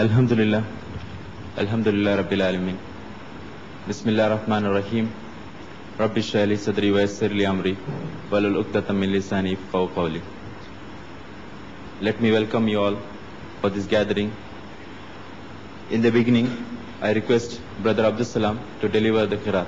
Alhamdulillah, Alhamdulillah Rabbil Alameen. Bismillah Rahman Rahim. Rabbi Shali Sadri wa Yassirli Amri Walul Uqtatam Min Lisani Yafqahu Qawli. Let me welcome you all for this gathering. In the beginning, I request Brother Abdul Salam to deliver the Qiraat.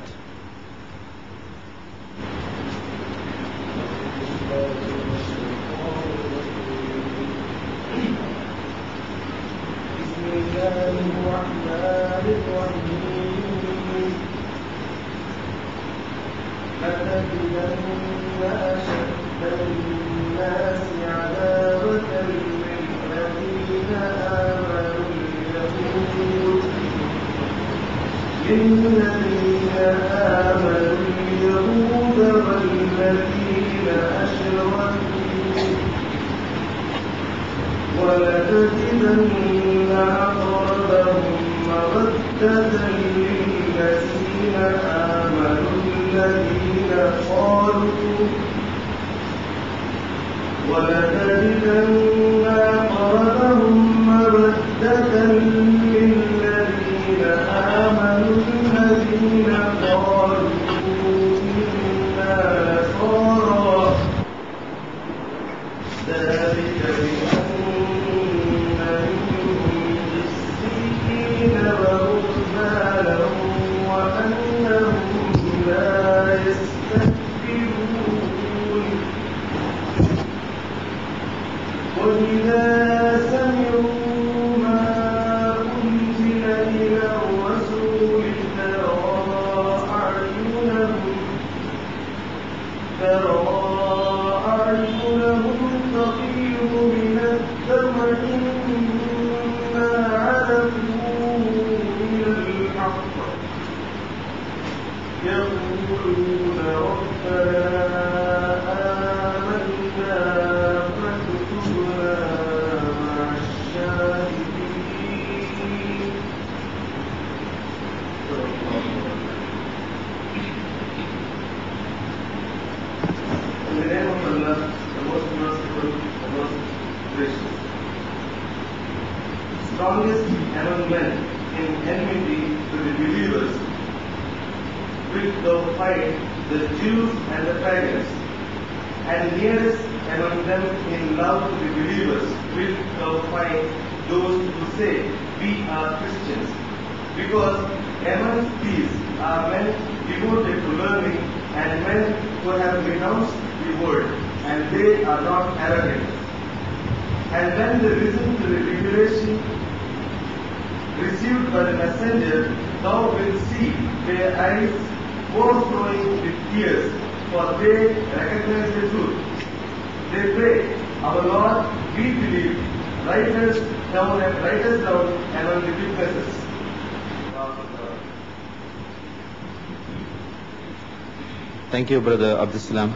Thank you, Brother Abdul Salam.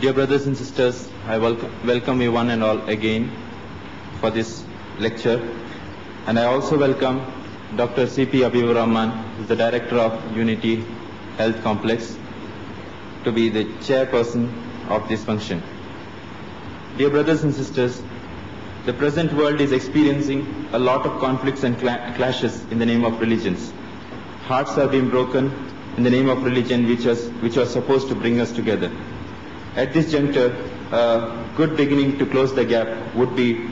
Dear brothers and sisters, I welcome you one and all again for this lecture. And I also welcome Dr. C.P. Abhivar Rahman, who is the director of Unity Health Complex, to be the chairperson of this function. Dear brothers and sisters, the present world is experiencing a lot of conflicts and clashes in the name of religions. Hearts have been broken in the name of religion, which was supposed to bring us together. At this juncture, a good beginning to close the gap would be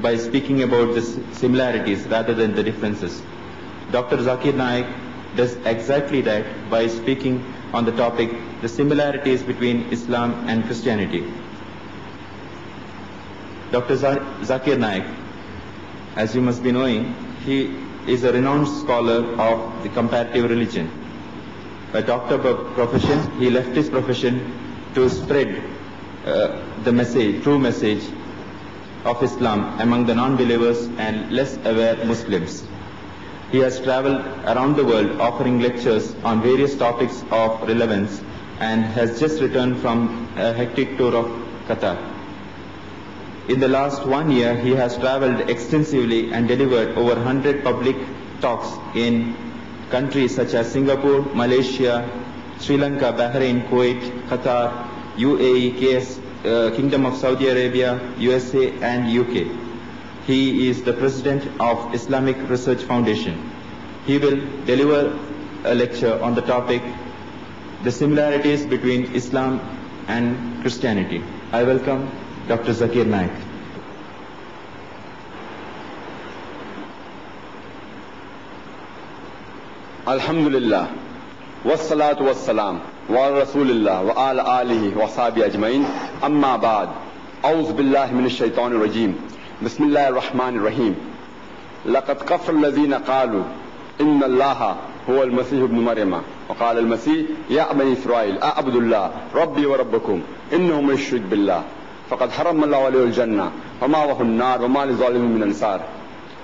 by speaking about the similarities rather than the differences. Dr. Zakir Naik does exactly that by speaking on the topic, the similarities between Islam and Christianity. Dr. Zakir Naik, as you must be knowing, he is a renowned scholar of the comparative religion. A doctor by profession, he left his profession to spread the message, true message of Islam among the non-believers and less aware Muslims. He has traveled around the world offering lectures on various topics of relevance and has just returned from a hectic tour of Qatar. In the last 1 year, he has traveled extensively and delivered over 100 public talks in countries such as Singapore, Malaysia, Sri Lanka, Bahrain, Kuwait, Qatar, UAE, Kingdom of Saudi Arabia, USA and UK. He is the president of Islamic Research Foundation. He will deliver a lecture on the topic, the similarities between Islam and Christianity. I welcome Dr. Zakir Naik. Alhamdulillah, wassalatu wassalam, wa rasulillah, wa ala alihi wa sahbihi ajmain, amma ba'd. A'udhu billahi minash shaitanir rajim. Bismillahir rahmanir rahim. Laqad kafara alladhina qalu inna allaha huwa al-masih ibn maryama wa qala al-masih ya bani israil a'budu allaha rabbi wa rabbukum innahu man yushrik billah faqad harrama allahu alayhi al-janna wa ma'wahu an-nar wa ma lizalimin min ansar.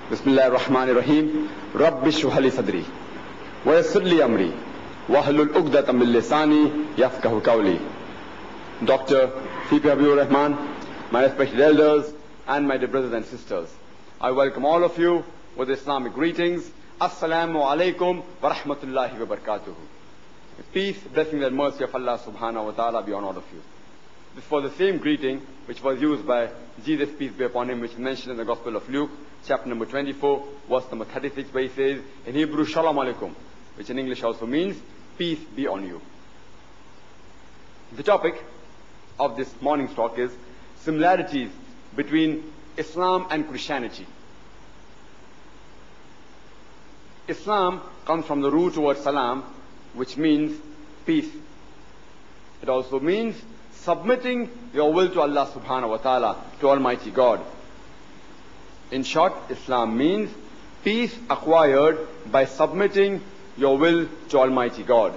Bismillahir rahmanir rahim. Rabbi shrah li sadri ويسر لي أمري واحلل عقدة من لساني يفقهوا قولي. Dr. C.P. Abhivar Rahman, my respected elders and my dear brothers and sisters, I welcome all of you with Islamic greetings. Assalamu alaikum wa rahmatullahi wa barakatuhu. Peace, blessing and mercy of Allah subhanahu wa ta'ala be on all of you. This was the same greeting which was used by Jesus, peace be upon him, which is mentioned in the Gospel of Luke, chapter number 24, verse number 36, where he says in Hebrew, Shalom alaikum, which in English also means, peace be on you. The topic of this morning's talk is similarities between Islam and Christianity. Islam comes from the root word salam, which means peace. It also means submitting your will to Allah subhanahu wa ta'ala, to Almighty God. In short, Islam means peace acquired by submitting your will to Almighty God.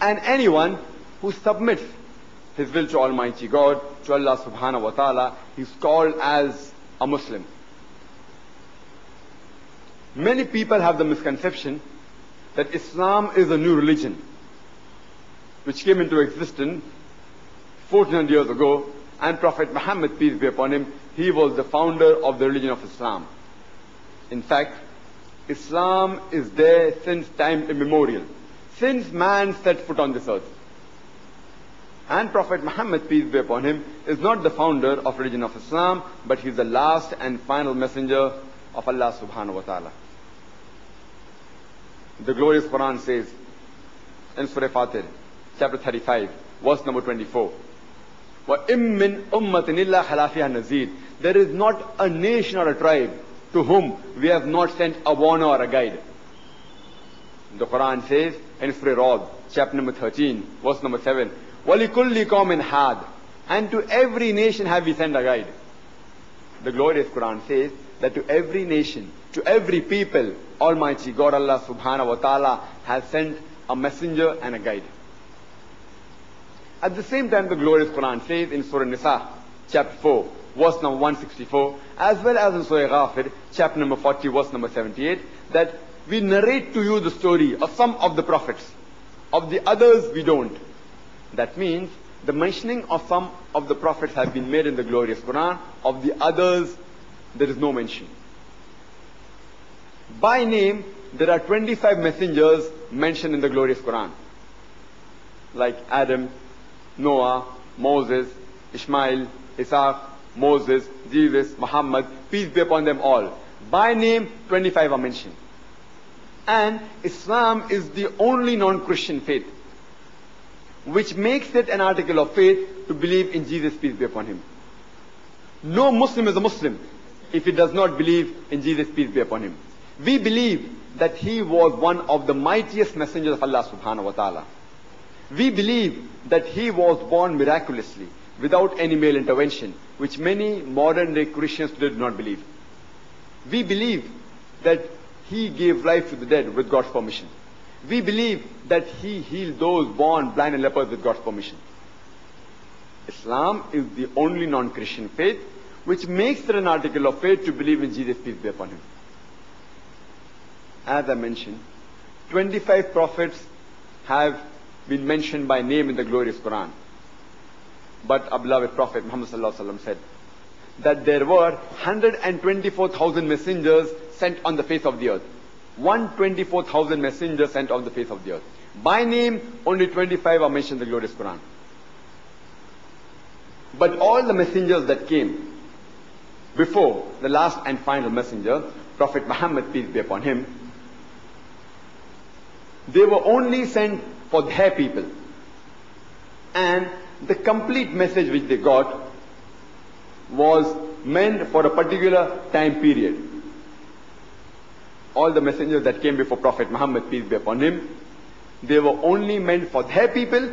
And anyone who submits his will to Almighty God, to Allah subhanahu wa ta'ala, he's called as a Muslim. Many people have the misconception that Islam is a new religion, which came into existence 1400 years ago, and Prophet Muhammad, peace be upon him, he was the founder of the religion of Islam. In fact, Islam is there since time immemorial, since man set foot on this earth. And Prophet Muhammad, peace be upon him, is not the founder of religion of Islam, but he is the last and final messenger of Allah subhanahu wa ta'ala. The glorious Quran says in Surah Fatir, chapter 35, verse number 24, there is not a nation or a tribe to whom we have not sent a warner or a guide. The Quran says in Surah Rod, chapter number 13, verse number 7, and to every nation have we sent a guide. The glorious Quran says that to every nation, to every people, Almighty God Allah subhanahu wa ta'ala has sent a messenger and a guide. At the same time, the glorious Quran says in Surah Nisa, chapter 4, verse number 164, as well as in Surah Ghafir, chapter number 40, verse number 78, that we narrate to you the story of some of the prophets. Of the others, we don't. That means the mentioning of some of the prophets have been made in the glorious Quran. Of the others, there is no mention. By name, there are 25 messengers mentioned in the glorious Quran, like Adam, Noah, Moses, Ishmael, Isaac, Moses, Jesus, Muhammad, peace be upon them all. By name, 25 are mentioned. And Islam is the only non-Christian faith, which makes it an article of faith to believe in Jesus, peace be upon him. No Muslim is a Muslim if he does not believe in Jesus, peace be upon him. We believe that he was one of the mightiest messengers of Allah subhanahu wa ta'ala. We believe that he was born miraculously, without any male intervention, which many modern day Christians do not believe. We believe that he gave life to the dead with God's permission. We believe that he healed those born blind and lepers with God's permission. Islam is the only non-Christian faith which makes it an article of faith to believe in Jesus, peace be upon him. As I mentioned, 25 prophets have been mentioned by name in the glorious Quran. But our beloved Prophet Muhammad ﷺ said that there were 124,000 messengers sent on the face of the earth. 124,000 messengers sent on the face of the earth. By name, only 25 are mentioned in the glorious Quran. But all the messengers that came before the last and final messenger, Prophet Muhammad, peace be upon him, they were only sent for their people. And the complete message which they got was meant for a particular time period. All the messengers that came before Prophet Muhammad, peace be upon him, they were only meant for their people,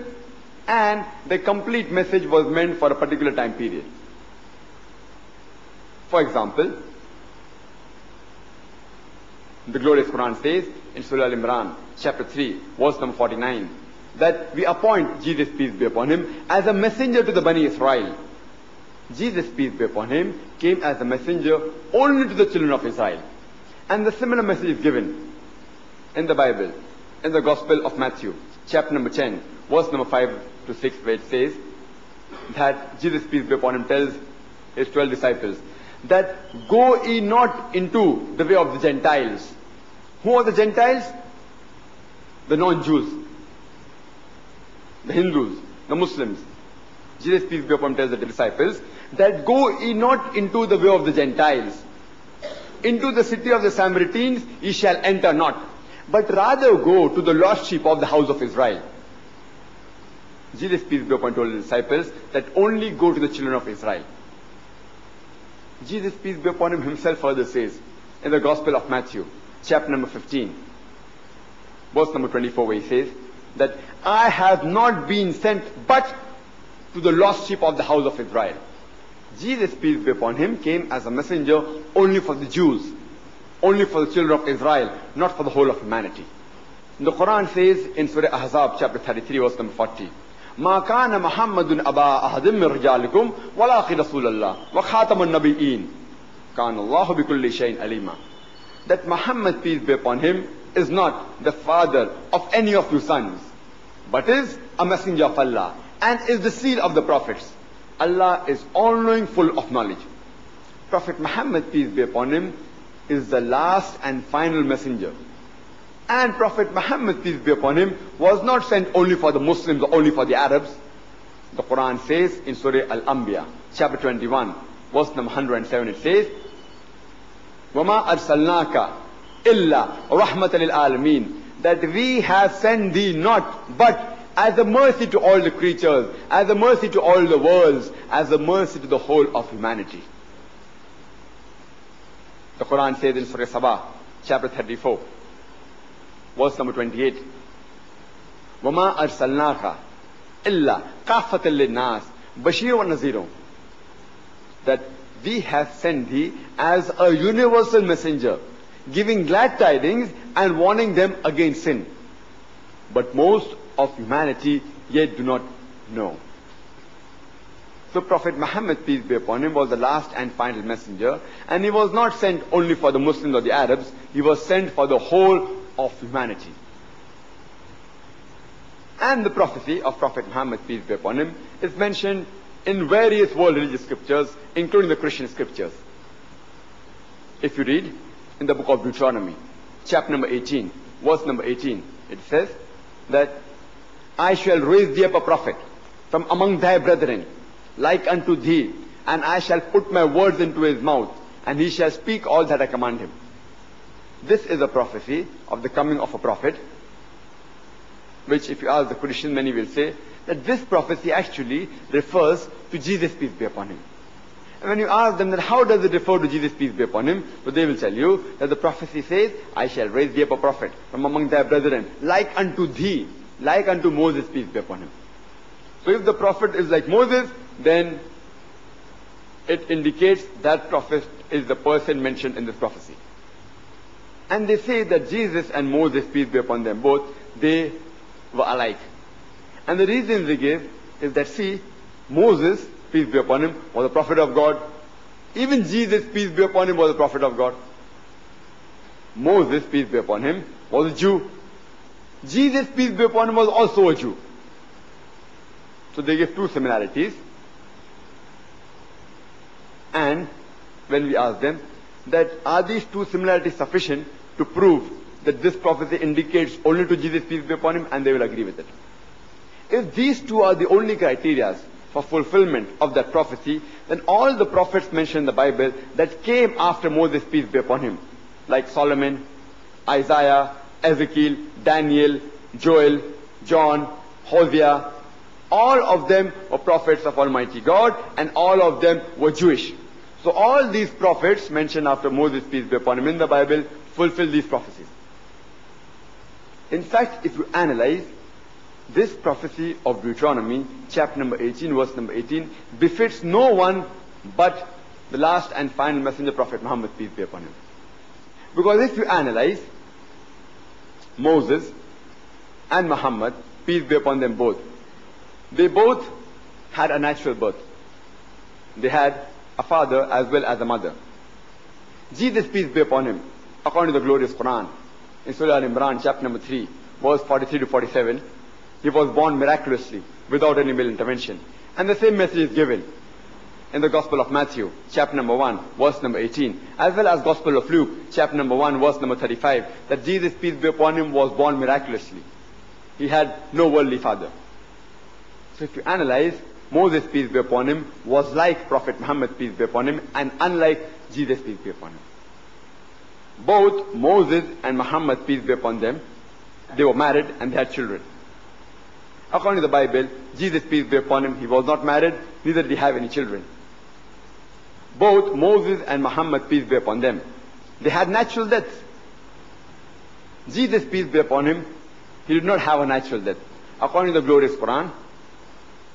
and the complete message was meant for a particular time period. For example, the glorious Quran says in Surah Al-Imran, chapter 3, verse number 49, that we appoint Jesus, peace be upon him, as a messenger to the Bani Israel. Jesus, peace be upon him, came as a messenger only to the children of Israel. And the similar message is given in the Bible, in the Gospel of Matthew, chapter number 10, verse number 5 to 6, where it says that Jesus, peace be upon him, tells his 12 disciples that go ye not into the way of the Gentiles. Who are the Gentiles? The non-Jews, the Hindus, the Muslims. Jesus, peace be upon him, tells the disciples that go ye not into the way of the Gentiles. Into the city of the Samaritans ye shall enter not, but rather go to the lost sheep of the house of Israel. Jesus, peace be upon him, told the disciples that only go to the children of Israel. Jesus, peace be upon him, himself further says in the Gospel of Matthew, chapter number 15, verse number 24, where he says that I have not been sent but to the lost sheep of the house of Israel. Jesus, peace be upon him, came as a messenger only for the Jews, only for the children of Israel, not for the whole of humanity. The Quran says in Surah Ahzab, chapter 33, verse number 40, مَا كَانَ مُحَمَّدٌ أَبَا أَحَدٍ مِّن رِجَالِكُمْ وَلَٰكِنَّ رَسُولَ اللَّهِ وَخَاتَمَ النَّبِيِّينَ كَانَ اللَّهُ بِكُلِّ شَيْءٍ عَلِيمًا. That Muhammad, peace be upon him, is not the father of any of you sons, but is a messenger of Allah and is the seal of the prophets. Allah is all-knowing, full of knowledge. Prophet Muhammad, peace be upon him, is the last and final messenger. And Prophet Muhammad, peace be upon him, was not sent only for the Muslims or only for the Arabs. The Quran says in Surah Al-Anbiya, chapter 21, verse number 107, it says, وَمَا أَرْسَلْنَاكَ إِلَّا رَحْمَةً لِلْعَالَمِينَ, that we have sent thee not but as a mercy to all the creatures, as a mercy to all the worlds, as a mercy to the whole of humanity. The Quran says in Surah Sabah, chapter 34, verse number 28, وَمَا أَرْسَلْنَاكَ إِلَّا كَافَةً لِلنَّاسِ بَشِيرٌ وَنَذِيرٌ, that we have sent thee as a universal messenger, giving glad tidings and warning them against sin. But most of humanity yet do not know. So Prophet Muhammad, peace be upon him, was the last and final messenger, and he was not sent only for the Muslims or the Arabs, he was sent for the whole of humanity. And the prophecy of Prophet Muhammad, peace be upon him, is mentioned in various world religious scriptures, including the Christian scriptures. If you read in the book of Deuteronomy, chapter number 18, verse number 18, it says that I shall raise thee up a prophet from among thy brethren, like unto thee, and I shall put my words into his mouth, and he shall speak all that I command him. This is a prophecy of the coming of a prophet, which if you ask the Christian, many will say that this prophecy actually refers to Jesus, peace be upon him. And when you ask them that how does it refer to Jesus, peace be upon him, so they will tell you that the prophecy says, I shall raise thee up a prophet from among thy brethren, like unto thee, like unto Moses, peace be upon him. So if the prophet is like Moses, then it indicates that prophet is the person mentioned in this prophecy. And they say that Jesus and Moses, peace be upon them both, they were alike. And the reason they give is that, see, Moses, peace be upon him, was a prophet of God. Even Jesus, peace be upon him, was a prophet of God. Moses, peace be upon him, was a Jew. Jesus, peace be upon him, was also a Jew. So they give two similarities. And when we ask them that are these two similarities sufficient to prove that this prophecy indicates only to Jesus, peace be upon him, and they will agree with it. If these two are the only criteria for fulfillment of that prophecy than all the prophets mentioned in the Bible that came after Moses, peace be upon him, like Solomon, Isaiah, Ezekiel, Daniel, Joel, John, Hosea. All of them were prophets of Almighty God, and all of them were Jewish. So all these prophets mentioned after Moses, peace be upon him, in the Bible fulfilled these prophecies. In fact, if you analyze this prophecy of Deuteronomy, chapter number 18, verse number 18, befits no one but the last and final messenger prophet, Muhammad, peace be upon him. Because if you analyze Moses and Muhammad, peace be upon them both, they both had a natural birth. They had a father as well as a mother. Jesus, peace be upon him, according to the glorious Qur'an, in Surah Al-Imran, chapter number 3, verse 43 to 47, he was born miraculously, without any male intervention. And the same message is given in the Gospel of Matthew, chapter number 1, verse number 18, as well as Gospel of Luke, chapter number 1, verse number 35, that Jesus, peace be upon him, was born miraculously. He had no worldly father. So if you analyze, Moses, peace be upon him, was like Prophet Muhammad, peace be upon him, and unlike Jesus, peace be upon him. Both Moses and Muhammad, peace be upon them, they were married and they had children. According to the Bible, Jesus, peace be upon him, he was not married, neither did he have any children. Both Moses and Muhammad, peace be upon them, they had natural deaths. Jesus, peace be upon him, he did not have a natural death. According to the glorious Qur'an,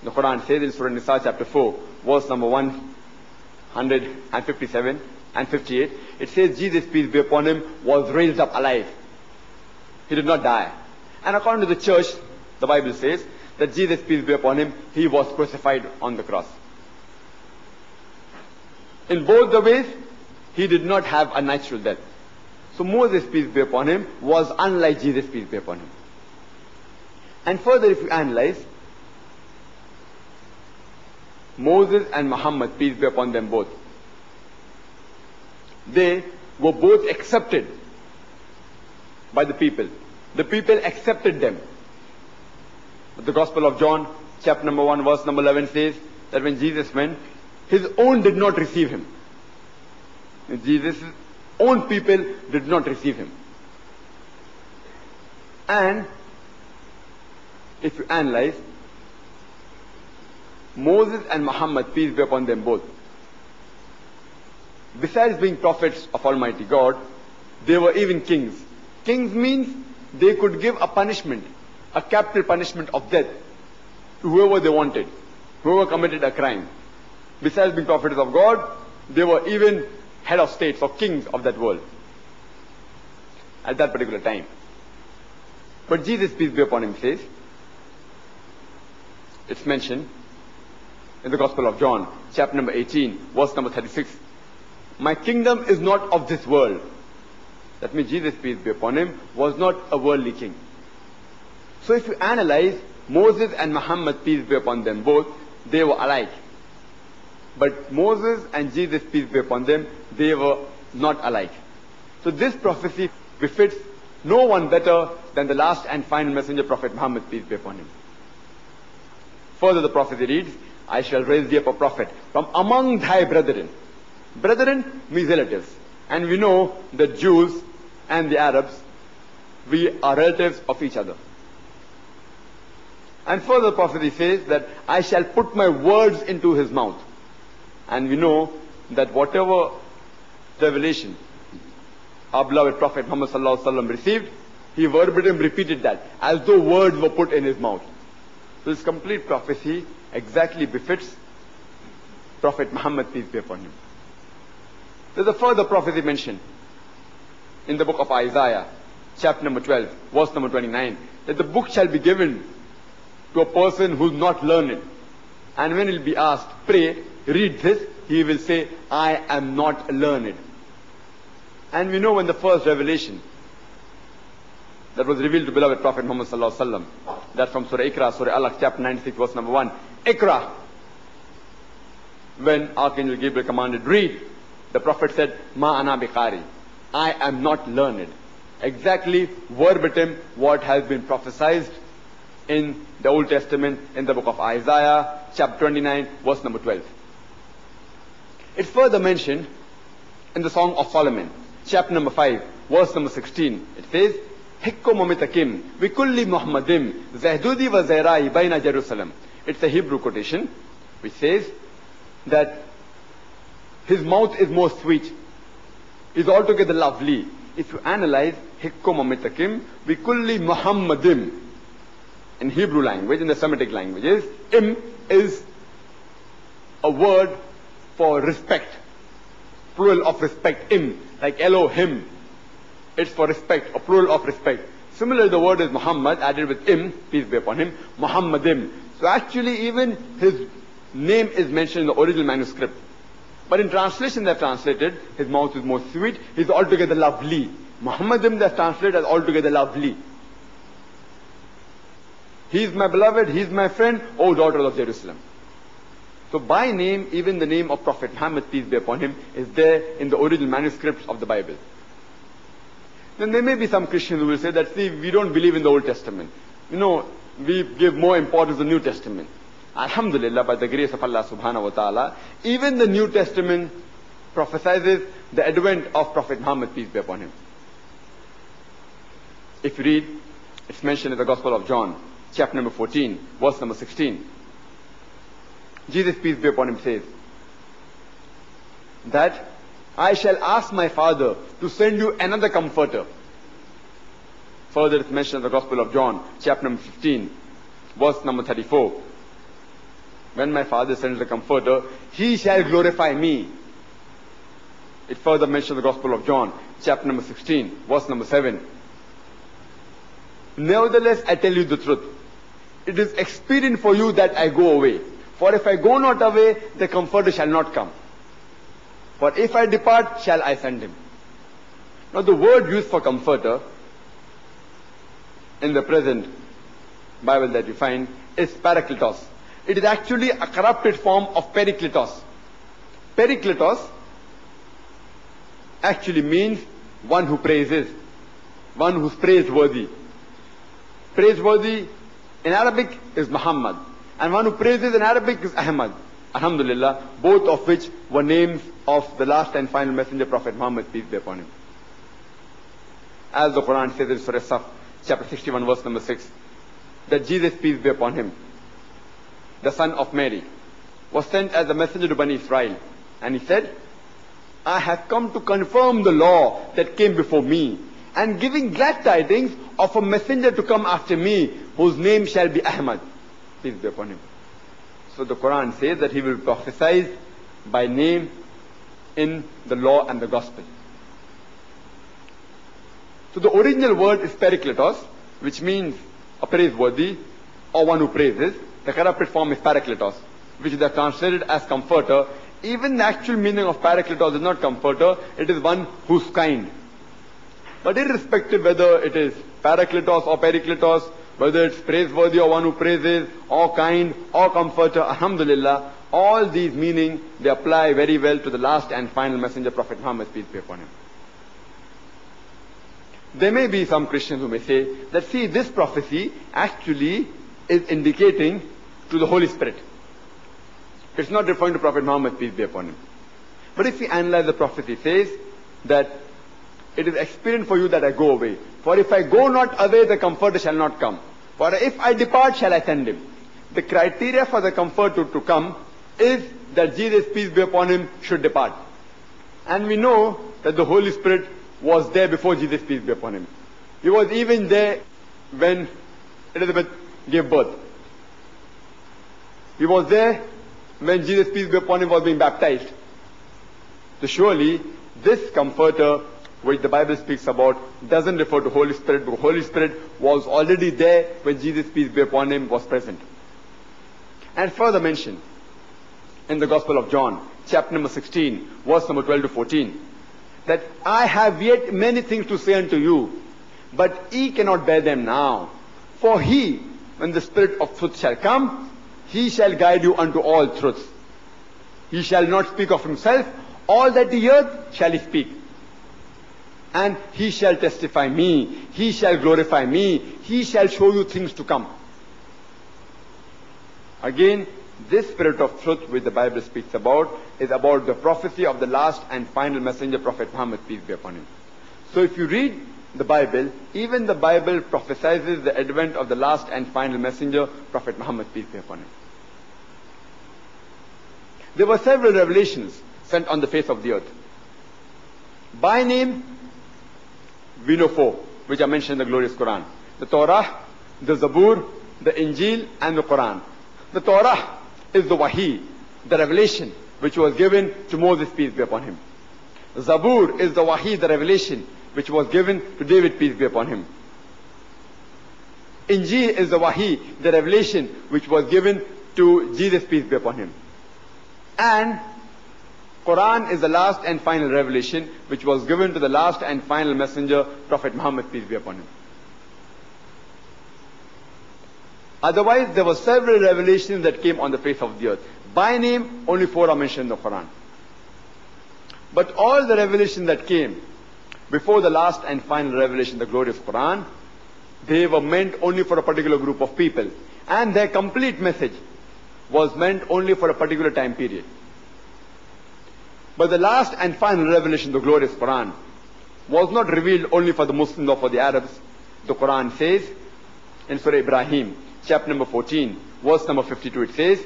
the Qur'an says in Surah Nisa, chapter 4, verse number 157 and 58, it says, Jesus, peace be upon him, was raised up alive. He did not die. And according to the church, the Bible says that Jesus, peace be upon him, he was crucified on the cross. In both the ways, he did not have a natural death. So Moses, peace be upon him, was unlike Jesus, peace be upon him. And further, if you analyze, Moses and Muhammad, peace be upon them both, they were both accepted by the people. The people accepted them. The Gospel of John, chapter number 1, verse number 11 says that when Jesus went, his own did not receive him. Jesus' own people did not receive him. And if you analyze, Moses and Muhammad, peace be upon them both, besides being prophets of Almighty God, they were even kings. Kings means they could give a punishment, a capital punishment of death to whoever they wanted, whoever committed a crime. Besides being prophets of God, they were even head of states or kings of that world at that particular time. But Jesus, peace be upon him, says, it's mentioned in the Gospel of John, chapter number 18, verse number 36, my kingdom is not of this world. That means Jesus, peace be upon him, was not a worldly king. So if you analyze, Moses and Muhammad, peace be upon them both, they were alike. But Moses and Jesus, peace be upon them, they were not alike. So this prophecy befits no one better than the last and final messenger prophet Muhammad, peace be upon him. Further, the prophecy reads, I shall raise thee up a prophet from among thy brethren. Brethren means relatives, and we know that Jews and the Arabs, we are relatives of each other. And further, the prophecy says that I shall put my words into his mouth, and we know that whatever revelation our beloved Prophet Muhammad sallallahu alaihi wasallam received, he verbatim repeated that as though words were put in his mouth. So this complete prophecy exactly befits Prophet Muhammad, peace be upon him. There's a further prophecy mentioned in the book of Isaiah, chapter number 12, verse number 29, that the book shall be given to a person who is not learned. And when he'll be asked, pray, read this, he will say, I am not learned. And we know when the first revelation that was revealed to beloved Prophet Muhammad sallallahu alaihi wasallam, that from Surah Iqra, Surah Al-Alaq, chapter 96, verse number 1, Iqra, when Archangel Gabriel commanded, read, the Prophet said, Ma ana biqari, I am not learned. Exactly verbatim what has been prophesied in the Old Testament in the book of Isaiah, chapter 29, verse number 12. It's further mentioned in the Song of Solomon, chapter number 5, verse number 16. It says, it's a Hebrew quotation which says that his mouth is most sweet, is altogether lovely. If you analyze Hikkomamitakim, Vikulli Muhammadim in Hebrew language, in the Semitic languages, im is a word for respect, plural of respect, im, like Elohim. It's for respect, a plural of respect. Similarly, the word is Muhammad, added with im, peace be upon him, Muhammadim. So actually even his name is mentioned in the original manuscript. But in translation they have translated, his mouth is most sweet, he is altogether lovely. Muhammadim they have translated as altogether lovely. He is my beloved, he is my friend, O daughter of Jerusalem. So by name, even the name of Prophet Muhammad, peace be upon him, is there in the original manuscripts of the Bible. Then there may be some Christians who will say that, see, we don't believe in the Old Testament. You know, we give more importance to the New Testament. Alhamdulillah, by the grace of Allah subhanahu wa ta'ala, even the New Testament prophesizes the advent of Prophet Muhammad, peace be upon him. If you read, it's mentioned in the Gospel of John, chapter number 14, verse number 16. Jesus, peace be upon him, says that, I shall ask my Father to send you another comforter. Further, it's mentioned in the Gospel of John, chapter number 15, verse number 34. When my Father sends the Comforter, He shall glorify me. It further mentions the Gospel of John, chapter number 16, verse number 7. Nevertheless, I tell you the truth. It is expedient for you that I go away. For if I go not away, the Comforter shall not come. For if I depart, shall I send him. Now the word used for Comforter in the present Bible that you find is Parakletos. It is actually a corrupted form of Parakletos. Parakletos actually means one who praises, one who is praiseworthy. Praiseworthy in Arabic is Muhammad, and one who praises in Arabic is Ahmad. Alhamdulillah, both of which were names of the last and final messenger, Prophet Muhammad, peace be upon him. As the Qur'an says in Surah Saf, chapter 61, verse number 6, that Jesus, peace be upon him, the son of Mary, was sent as a messenger to Bani Israel. And he said, I have come to confirm the law that came before me, and giving glad tidings of a messenger to come after me, whose name shall be Ahmad, peace be upon him. So the Qur'an says that he will be prophesied by name in the law and the gospel. So the original word is Parakletos, which means a praiseworthy or one who praises. The corrupted form is Parakletos, which they are translated as comforter. Even the actual meaning of Parakletos is not comforter, it is one who's kind. But irrespective whether it is Parakletos or Parakletos, whether it's praiseworthy or one who praises, or kind, or comforter, alhamdulillah, all these meanings, they apply very well to the last and final messenger, Prophet Muhammad, peace be upon him. There may be some Christians who may say that, see, this prophecy actually is indicating to the Holy Spirit. It's not referring to Prophet Muhammad, peace be upon him. But if we analyze the prophecy, it says that it is expedient for you that I go away. For if I go not away, the comforter shall not come. For if I depart, shall I send him. The criteria for the comforter to come is that Jesus, peace be upon him, should depart. And we know that the Holy Spirit was there before Jesus, peace be upon him. He was even there when Elizabeth gave birth. He was there when Jesus, peace be upon him, was being baptized. So surely this comforter which the Bible speaks about doesn't refer to Holy Spirit, because Holy Spirit was already there when Jesus, peace be upon him, was present. And further mentioned in the Gospel of John, chapter number 16, verse number 12 to 14, that I have yet many things to say unto you, but ye cannot bear them now. For he, when the Spirit of truth shall come, he shall guide you unto all truth. He shall not speak of himself, all that he heareth shall he speak. And he shall testify me, he shall glorify me, he shall show you things to come. Again, this spirit of truth which the Bible speaks about is about the prophecy of the last and final messenger, Prophet Muhammad, peace be upon him. So if you read the Bible, even the Bible prophesies the advent of the last and final messenger, Prophet Muhammad, peace be upon him. There were several revelations sent on the face of the earth. By name, we know four, which are mentioned in the glorious Qur'an. The Torah, the Zabur, the Injil, and the Qur'an. The Torah is the Wahi, the revelation which was given to Moses, peace be upon him. Zabur is the Wahi, the revelation which was given to David, peace be upon him. Injil is the Wahi, the revelation which was given to Jesus, peace be upon him. And Quran is the last and final revelation which was given to the last and final messenger, Prophet Muhammad, peace be upon him. Otherwise, there were several revelations that came on the face of the earth. By name, only four are mentioned in the Quran. But all the revelations that came before the last and final revelation, the glorious Quran, they were meant only for a particular group of people. And their complete message was meant only for a particular time period. But the last and final revelation, the glorious Quran, was not revealed only for the Muslims or for the Arabs. The Quran says in Surah Ibrahim, chapter number 14, verse number 52, it says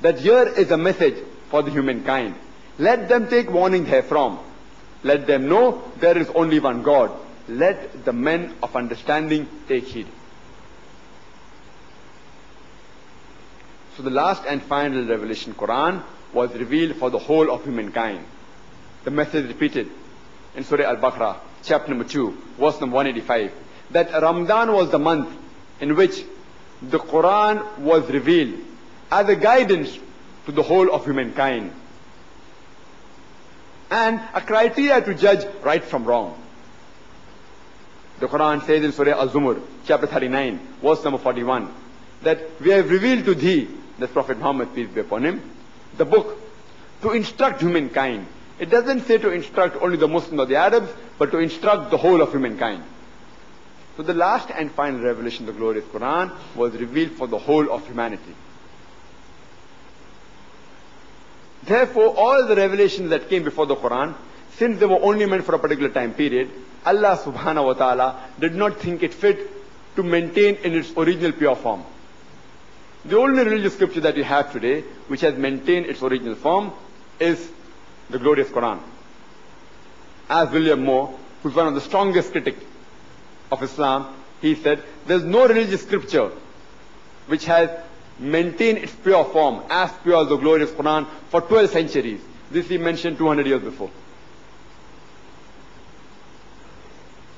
that here is a message for the humankind. Let them take warning therefrom. Let them know there is only one God. Let the men of understanding take heed. So the last and final revelation, Quran, was revealed for the whole of humankind. The message repeated in Surah Al-Baqarah, chapter number 2, verse number 185, that Ramadan was the month in which the Quran was revealed as a guidance to the whole of humankind and a criteria to judge right from wrong. The Quran says in Surah Al-Zumur, chapter 39, verse number 41, that we have revealed to thee, the Prophet Muhammad, peace be upon him, the book to instruct humankind. It doesn't say to instruct only the Muslims or the Arabs, but to instruct the whole of humankind. So the last and final revelation, the glorious Quran, was revealed for the whole of humanity. Therefore, all the revelations that came before the Quran, since they were only meant for a particular time period, Allah subhanahu wa ta'ala did not think it fit to maintain in its original pure form. The only religious scripture that we have today, which has maintained its original form, is the glorious Quran. As William Moore, who's one of the strongest critics of Islam, he said, there's no religious scripture which has maintained its pure form, as pure as the glorious Quran, for 12 centuries. This he mentioned 200 years before.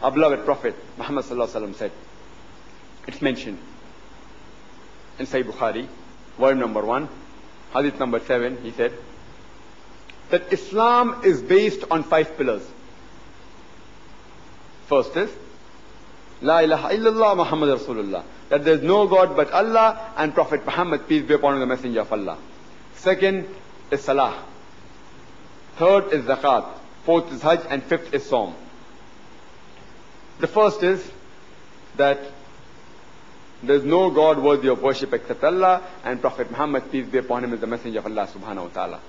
Our beloved Prophet Muhammad sallallahu alaihi wasallam said, it's mentioned in Sahih Bukhari, volume number 1, hadith number 7, he said that Islam is based on 5 pillars. First is La ilaha illallah Muhammad Rasulullah, that there is no God but Allah and Prophet Muhammad, peace be upon him, the messenger of Allah. Second is Salah. Third is Zakat. Fourth is Hajj. And fifth is Saum. The first is that there is no God worthy of worship except Allah, and Prophet Muhammad, peace be upon him, is the messenger of Allah subhanahu wa ta'ala.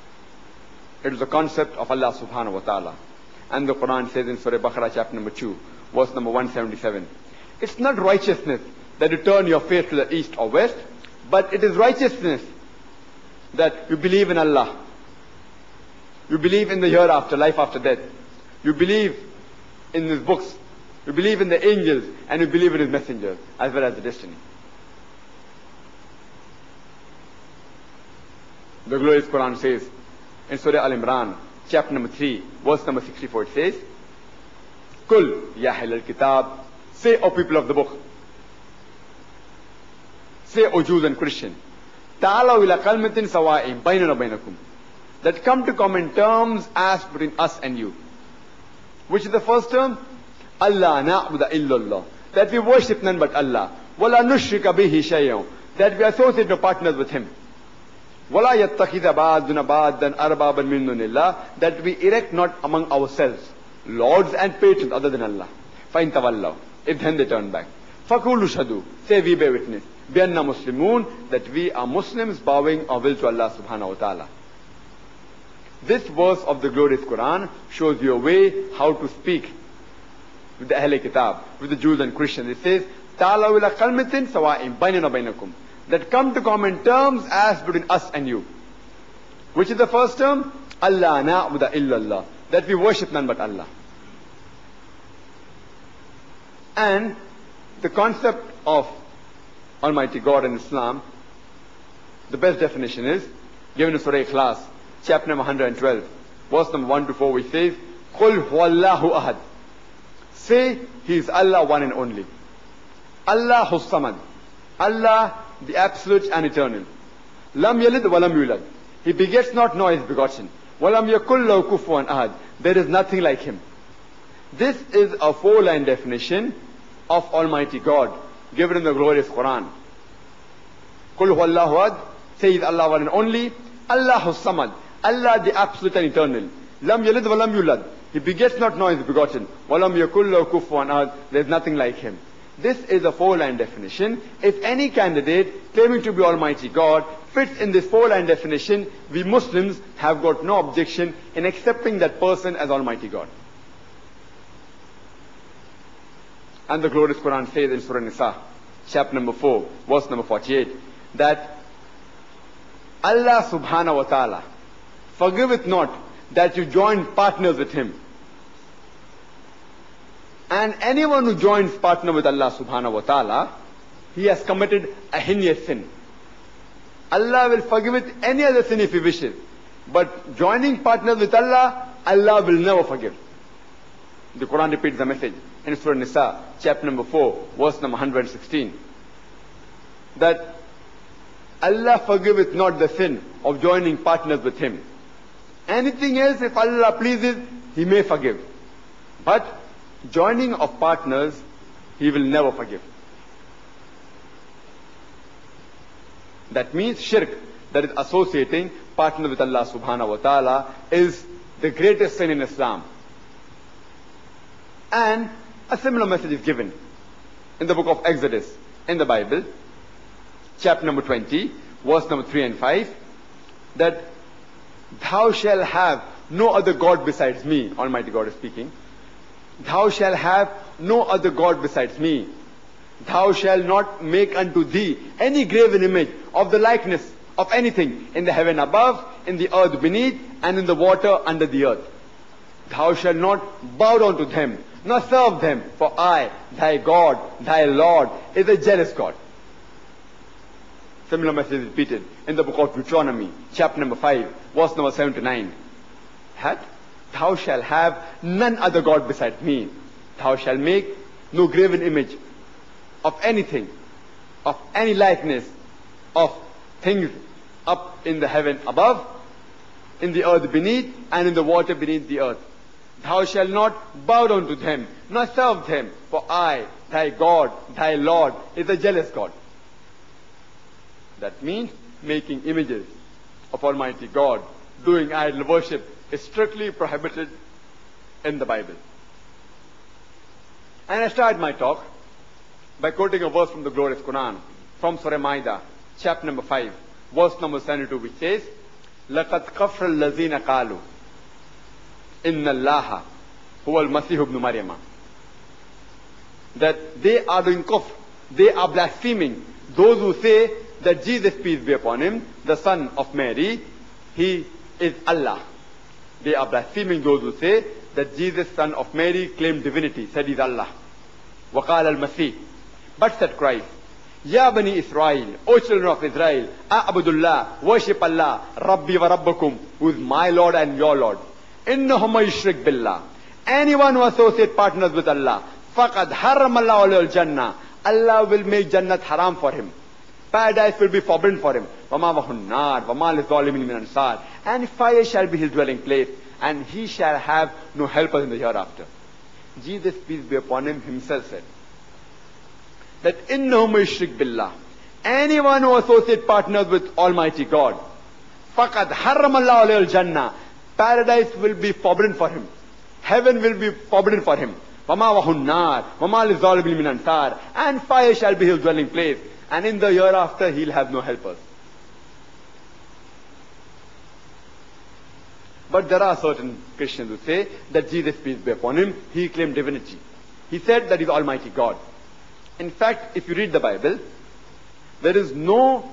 It is the concept of Allah subhanahu wa ta'ala. And the Quran says in Surah Baqarah, chapter number 2, verse number 177, it's not righteousness that you turn your face to the east or west, but it is righteousness that you believe in Allah. You believe in the hereafter, life after death. You believe in His books. You believe in the angels, and you believe in His messengers, as well as the destiny. The glorious Quran says in Surah Al-Imran, chapter number 3, verse number 64, it says, Kul ya ahl al-kitab, say, O people of the book, say, O Jews and Christians, Ta'alaw ila kalmatin sawa'in bainana bainakum, that come to common terms as between us and you. Which is the first term? Allah na'budu illallah, that we worship none but Allah. Wala nushrika bihi shay'an, that we associate no partners with Him. Wala yattakhidha ba'duna ba'dan arbaban min dunillah, that we erect not among ourselves lords and patrons other than Allah. Fa in tawallaw, if then they turn back, faqulu shahadu, say we bear witness, بِأَنَّا مُسْلِمُونَ, that we are Muslims bowing our will to Allah subhanahu wa ta'ala. This verse of the glorious Qur'an shows you a way how to speak with the Ahle Kitab, with the Jews and Christians. It says, تَعْلَوْا إِلَىٰ قَلْمِتٍ سَوَائِمْ بَيْنَنَا بَيْنَكُمْ, that come to common terms as between us and you. Which is the first term? Allah na'budu illallah, that we worship none but Allah. And the concept of Almighty God in Islam, the best definition is given in Surah Ikhlas, chapter number 112, verse number 1 to 4, which says, Qul huwallahu ahad. Say, He is Allah, one and only. Allahus Samad. Allah, the absolute and eternal. Lam yalid wa lam yulad. He begets not, nor is begotten. Walam yakul lahu kufuwan ahad. There is nothing like Him. This is a four-line definition of Almighty God, given in the glorious Qur'an. Qul huwallahu ahad, say is Allah, one and only. Allahus Samad. Allah, the absolute and eternal. Lam yalid wa lam yulad. He begets not, nor is begotten. Walam yakul lahu kufuwan ahad. There is nothing like Him. This is a four-line definition. If any candidate claiming to be Almighty God fits in this four-line definition, we Muslims have got no objection in accepting that person as Almighty God. And the glorious Qur'an says in Surah Nisa, chapter number 4, verse number 48, that Allah subhanahu wa ta'ala forgiveth not that you join partners with Him. And anyone who joins partner with Allah subhanahu wa ta'ala, he has committed a heinous sin. Allah will forgive it any other sin if He wishes. But joining partners with Allah, Allah will never forgive. The Qur'an repeats the message in Surah Nisa, chapter number 4, verse number 116. That Allah forgiveth not the sin of joining partners with Him. Anything else, if Allah pleases, He may forgive. But joining of partners, He will never forgive. That means shirk, that is associating partner with Allah subhanahu wa ta'ala, is the greatest sin in Islam. And a similar message is given in the book of Exodus in the Bible, chapter number 20, verse number 3 and 5, that thou shalt have no other God besides me. Almighty God is speaking. Thou shalt have no other God besides me. Thou shalt not make unto thee any graven image of the likeness of anything in the heaven above, in the earth beneath, and in the water under the earth. Thou shalt not bow down to them, nor serve them, for I, thy God, thy Lord, is a jealous God. Similar message is repeated in the book of Deuteronomy, chapter number 5, verse number 7 to 9. That thou shalt have none other God beside me. Thou shalt make no graven image of anything, of any likeness, of things up in the heaven above, in the earth beneath, and in the water beneath the earth. Thou shalt not bow down to them, nor serve them, for I, thy God, thy Lord, is a jealous God. That means making images of Almighty God, doing idol worship, is strictly prohibited in the Bible. And I start my talk by quoting a verse from the glorious Qur'an, from Surah Maida, chapter number 5, verse number 72, which says, لَقَدْ كَفْرَ الَّذِينَ قَالُوا إِنَّ اللَّهَ هُوَ الْمَسِيحُ ابْنُ مَرْيَمَ. That they are doing kufr, they are blaspheming, those who say that Jesus, peace be upon Him, the son of Mary, He is Allah. They are blaspheming those who say that Jesus, son of Mary, claimed divinity, said He is Allah. وَقَالَ الْمَسِيحِ, but said Christ, Ya Bani Israel, O children of Israel, A'budullah, worship Allah, Rabbi wa Rabbakum, who is my Lord and your Lord. إِنَّهُ مَا يُشْرِكْ بِاللَّهِ, anyone who associates partners with Allah, فَقَدْ حَرَّمَ اللَّهُ عَلَيْهِ الْجَنَّةِ, Allah will make Jannat haram for him. Paradise will be forbidden for him. وَمَا وَهُ النَّارِ وَمَا لِلظَّالِمِينَ مِنْ أَنصَارٍ, and fire shall be his dwelling place, and he shall have no helper in the hereafter. Jesus, peace be upon Him, Himself said that إِنَّهُ مَا يُشْرِكْ بِاللَّهِ, anyone who associates partners with Almighty God, فَقَدْ حَرَّمَ اللَّهُ عَلَيْهِ الْجَنَّةِ, paradise will be forbidden for him. Heaven will be forbidden for him. وَمَا وَهُ النَّارِ وَمَا لِلظَّالِمِينَ مِنْ أَنصَارٍ, and fire shall be his dwelling place, and in the year after he'll have no helpers. But there are certain Christians who say that Jesus, peace be upon him, he claimed divinity. He said that he's Almighty God. In fact, if you read the Bible, there is no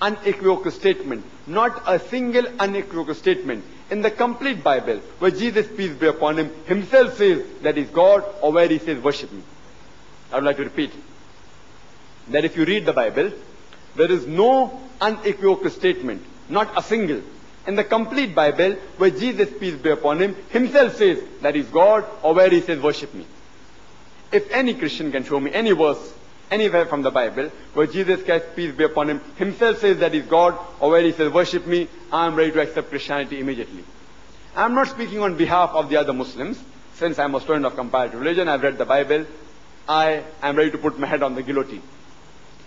unequivocal statement, not a single unequivocal statement in the complete Bible where Jesus, peace be upon him, himself says that he's God, or where he says worship me. I would like to repeat that if you read the Bible, there is no unequivocal statement, not a single, in the complete Bible where Jesus, peace be upon him, himself says that he's God, or where he says worship me. If any Christian can show me any verse anywhere from the Bible where Jesus Christ, peace be upon him, himself says that he's God, or where he says worship me, I am ready to accept Christianity immediately. I am not speaking on behalf of the other Muslims. Since I am a student of comparative religion, I have read the Bible, I am ready to put my head on the guillotine.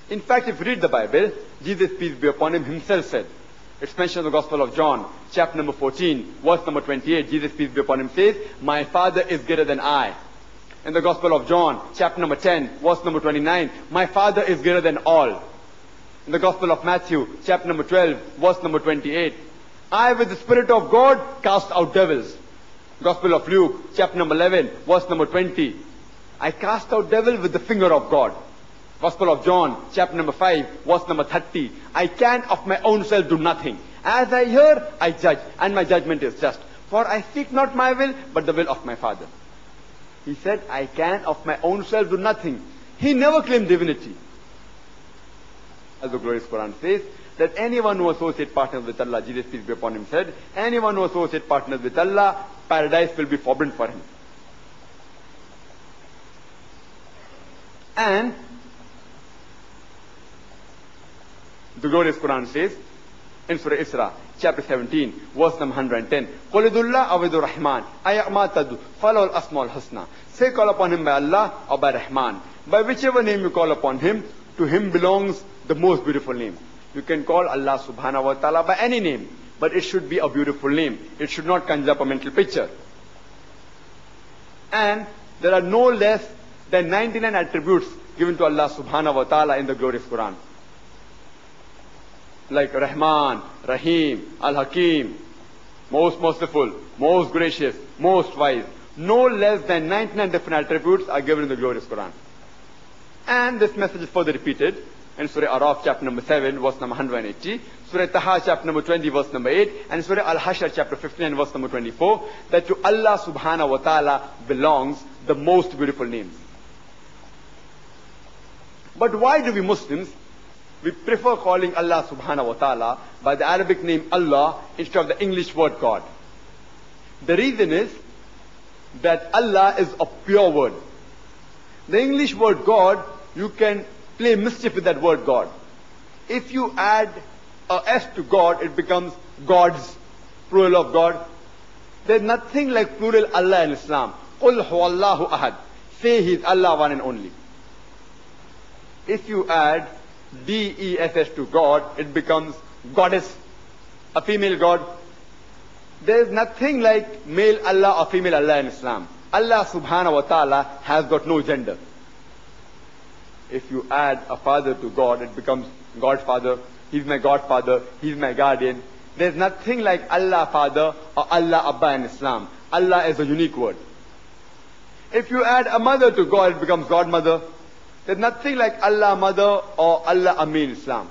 In fact, if you read the Bible, Jesus, peace be upon him, himself said, it's mentioned in the Gospel of John, chapter number 14, verse number 28, Jesus, peace be upon him, says, my Father is greater than I. In the Gospel of John, chapter number 10, verse number 29, my Father is greater than all. In the Gospel of Matthew, chapter number 12, verse number 28, I with the Spirit of God cast out devils. Gospel of Luke, chapter number 11, verse number 20, I cast out devil with the finger of God. Gospel of John, chapter number 5, verse number 30. I can of my own self do nothing. As I hear, I judge, and my judgment is just. For I seek not my will, but the will of my Father. He said, I can of my own self do nothing. He never claimed divinity. As the glorious Qur'an says, that anyone who associates partners with Allah, Jesus, peace be upon him, said, anyone who associates partners with Allah, paradise will be forbidden for him. And the glorious Qur'an says, in Surah Isra, chapter 17, verse number 110, Qulidullah awidur Rahman, ayakma tadu, falal asmal husna. Say call upon him by Allah or by Rahman. By whichever name you call upon him, to him belongs the most beautiful name. You can call Allah subhanahu wa ta'ala by any name, but it should be a beautiful name. It should not conjure up a mental picture. And there are no less than 99 attributes given to Allah subhanahu wa ta'ala in the glorious Qur'an. Like Rahman, Rahim, Al-Hakim, most merciful, most gracious, most wise. No less than 99 different attributes are given in the glorious Qur'an. And this message is further repeated in Surah Araf, chapter number 7, verse number 180, Surah Taha, chapter number 20, verse number 8, and Surah Al-Hashr, chapter 15, verse number 24, that to Allah subhanahu wa ta'ala belongs the most beautiful names. But why do we Muslims, we prefer calling Allah subhanahu wa ta'ala by the Arabic name Allah instead of the English word God? The reason is that Allah is a pure word. The English word God, you can play mischief with that word God. If you add a S to God, it becomes gods, plural of God. There's nothing like plural Allah in Islam. Qul huwallahu ahad. Say he is Allah, one and only. If you add D-E-S-S to God, it becomes goddess, a female god. There is nothing like male Allah or female Allah in Islam. Allah subhanahu wa ta'ala has got no gender. If you add a father to God, it becomes Godfather. He's my Godfather, he's my guardian. There is nothing like Allah Father or Allah Abba in Islam. Allah is a unique word. If you add a mother to God, it becomes Godmother. There's nothing like Allah Mother or Allah Ammi in Islam.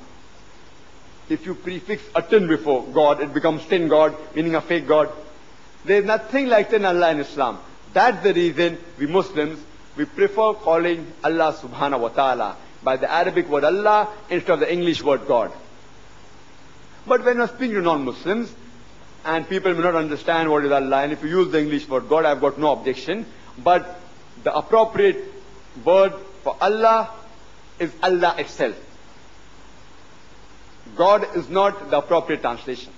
If you prefix a tin before God, it becomes tin God, meaning a fake God. There's nothing like tin Allah in Islam. That's the reason we Muslims, we prefer calling Allah subhanahu wa ta'ala by the Arabic word Allah instead of the English word God. But when you're speaking to non-Muslims, and people may not understand what is Allah, and if you use the English word God, I've got no objection. But the appropriate word for Allah is Allah itself. God is not the appropriate translation.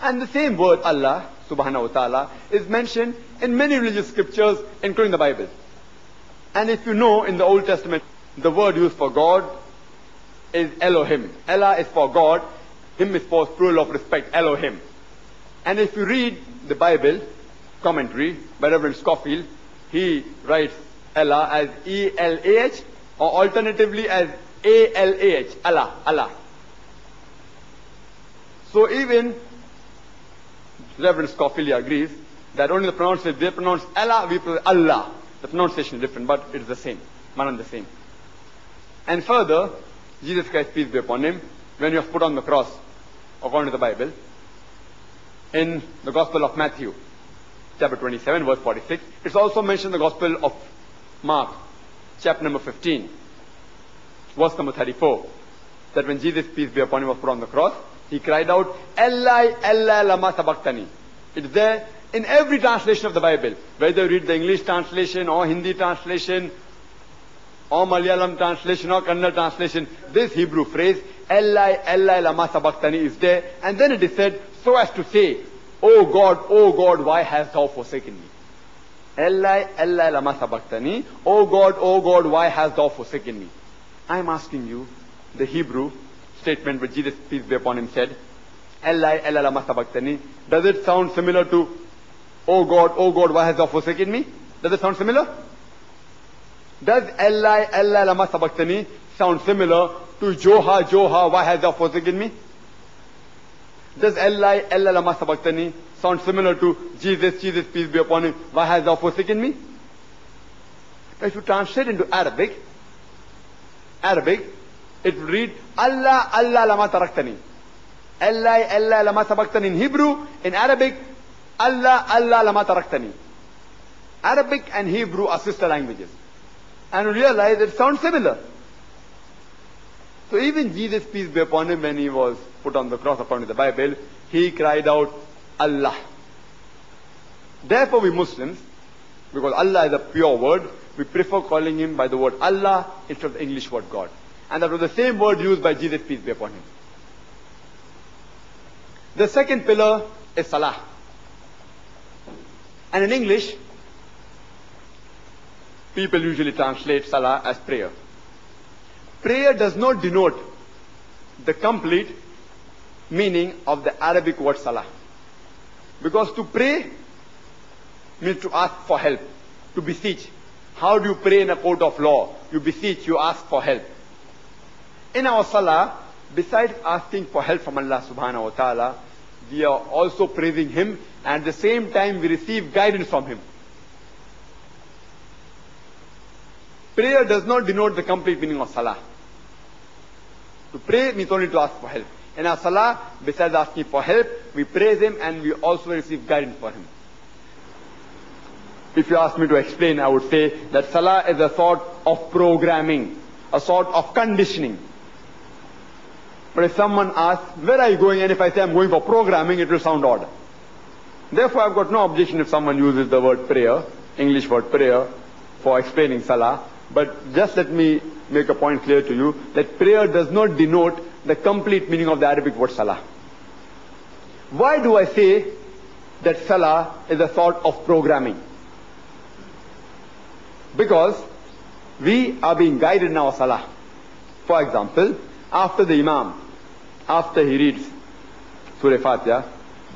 And the same word Allah, subhanahu wa ta'ala, is mentioned in many religious scriptures, including the Bible. And if you know, in the Old Testament, the word used for God is Elohim. Allah is for God, Him is for plural of respect, Elohim. And if you read the Bible commentary by Reverend Scofield, he writes Allah as E-L-A-H, or alternatively as A-L-A-H, Allah, Allah. So even Reverend Scofield agrees that only the pronunciation, they pronounce Allah, we pronounce Allah. The pronunciation is different, but it's the same, one and the same. And further, Jesus Christ, peace be upon him, when he was put on the cross, according to the Bible, in the Gospel of Matthew, chapter 27, verse 46, it's also mentioned in the Gospel of Mark, chapter number 15, verse number 34, that when Jesus, peace be upon him, was put on the cross, he cried out, Eli, Eli, lama sabachthani. It's there in every translation of the Bible, whether you read the English translation or Hindi translation, or Malayalam translation or Kannada translation, this Hebrew phrase, Eli, Eli, lama sabachthani, is there, and then it is said so as to say, oh God, why hast thou forsaken me? Eli, Eli, lama sabachthani, oh God, why hast thou forsaken me? I'm asking you, the Hebrew statement which Jesus, peace be upon him, said, Eli, Eli, lama sabachthani, does it sound similar to, oh God, why hast thou forsaken me? Does it sound similar? Does Eli, Eli, lama sabachthani sound similar to Joha, Joha, why hast thou forsaken me? Does Eli, Eli, lama sabachthani sound similar to Jesus, Jesus, peace be upon him, why hast thou forsaken me? If you translate into Arabic, it would read, Allah, Allah, lama taraktani. Allah, Allah, lama sabachthani in Hebrew, in Arabic, Allah, Allah, lama taraktani. Arabic and Hebrew are sister languages. And we realize it sounds similar. So even Jesus, peace be upon him, when he was put on the cross according to the Bible, he cried out, Allah. Therefore we Muslims, because Allah is a pure word, we prefer calling him by the word Allah instead of the English word God. And that was the same word used by Jesus, peace be upon him. The second pillar is Salah. And in English, people usually translate Salah as prayer. Prayer does not denote the complete meaning of the Arabic word Salah. Because to pray means to ask for help, to beseech. How do you pray in a court of law? You beseech, you ask for help. In our Salah, besides asking for help from Allah subhanahu wa ta'ala, we are also praising him, and at the same time we receive guidance from him. Prayer does not denote the complete meaning of Salah. To pray means only to ask for help. In our Salah, besides asking for help, we praise him and we also receive guidance for him. If you ask me to explain, I would say that Salah is a sort of programming, a sort of conditioning. But if someone asks, where are you going? And if I say I'm going for programming, it will sound odd. Therefore, I've got no objection if someone uses the word prayer, English word prayer, for explaining Salah. But just let me make a point clear to you that prayer does not denote the complete meaning of the Arabic word Salah. Why do I say that Salah is a sort of programming? Because we are being guided in our Salah. For example, after the Imam, after he reads Surah Fatiha,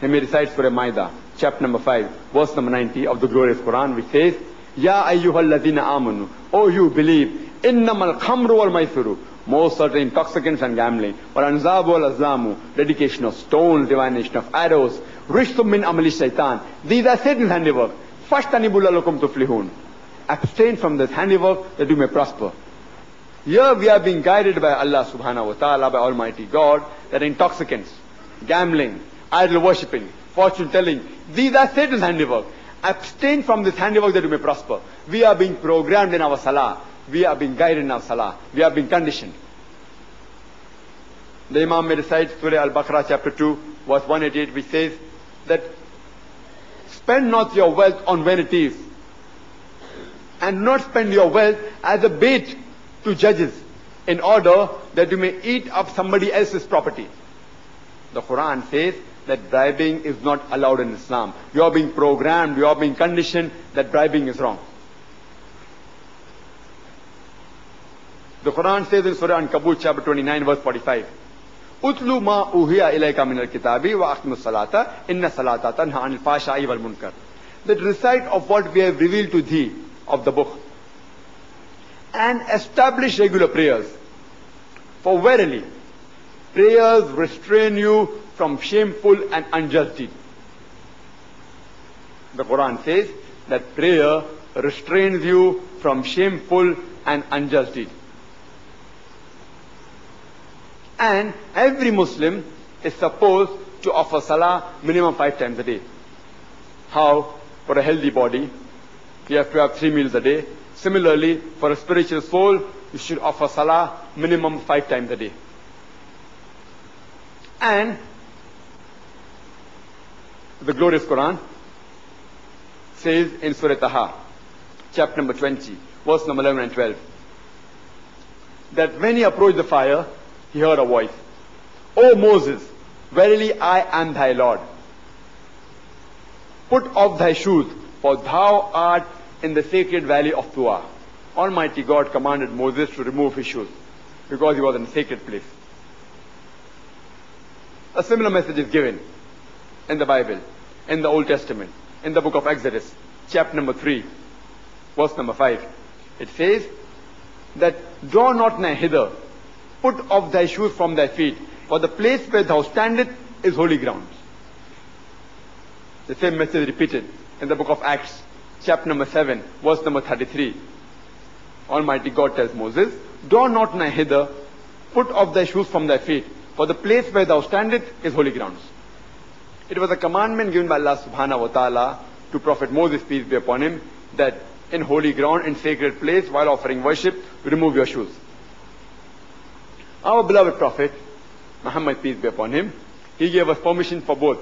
he may recite Surah Maida, chapter number 5, verse number 90 of the glorious Quran, which says, Ya ayyuhal ladhina amanu, oh you believe, innamal khamru wal maisuru, most certain intoxicants and gambling, or anzabu wal azlamu, dedication of stones, divination of arrows, rishtum min amali shaitan, these are Satan's handiwork, fashtanibu lalakum tuflihun, abstain from this handiwork that you may prosper. Here we are being guided by Allah subhanahu wa ta'ala, by Almighty God, that intoxicants, gambling, idol worshipping, fortune telling, these are Satan's handiwork. Abstain from this handiwork that you may prosper. We are being programmed in our Salah. We are being guided in our Salah. We are being conditioned. The Imam may recite Surah Al-Baqarah chapter 2, verse 188, which says that spend not your wealth on vanities, and not spend your wealth as a bait to judges, in order that you may eat up somebody else's property. The Quran says that bribing is not allowed in Islam. You are being programmed, you are being conditioned that bribing is wrong. The Quran says in Surah Ankabut chapter 29 verse 45, Utlu ma uhiya ilayka min al-kitabi wa aqimus salata inna salata tanha anil fahsha'i wal munkar. That recite of what we have revealed to thee of the book, and establish regular prayers. For verily, prayers restrain you from shameful and unjust deeds. The Qur'an says that prayer restrains you from shameful and unjust deeds. And every Muslim is supposed to offer salah minimum 5 times a day. How? For a healthy body, you have to have 3 meals a day. Similarly, for a spiritual soul, you should offer salah minimum 5 times a day. And the glorious Quran says in Surah Taha, chapter number 20, verse number 11 and 12, that when he approached the fire, he heard a voice, "O Moses, verily I am thy Lord. Put off thy shoes, for thou art in the sacred valley of Tu'a." Almighty God commanded Moses to remove his shoes because he was in a sacred place. A similar message is given in the Bible, in the Old Testament, in the book of Exodus, chapter number 3, verse number 5. It says that, "Draw not nigh hither, put off thy shoes from thy feet, for the place where thou standest is holy ground." The same message repeated in the book of Acts, chapter number 7, verse number 33. Almighty God tells Moses, "Draw not nigh hither, put off thy shoes from thy feet, for the place where thou standest is holy grounds." It was a commandment given by Allah subhanahu wa ta'ala to Prophet Moses, peace be upon him, that in holy ground, in sacred place, while offering worship, remove your shoes. Our beloved Prophet, Muhammad, peace be upon him, he gave us permission for both.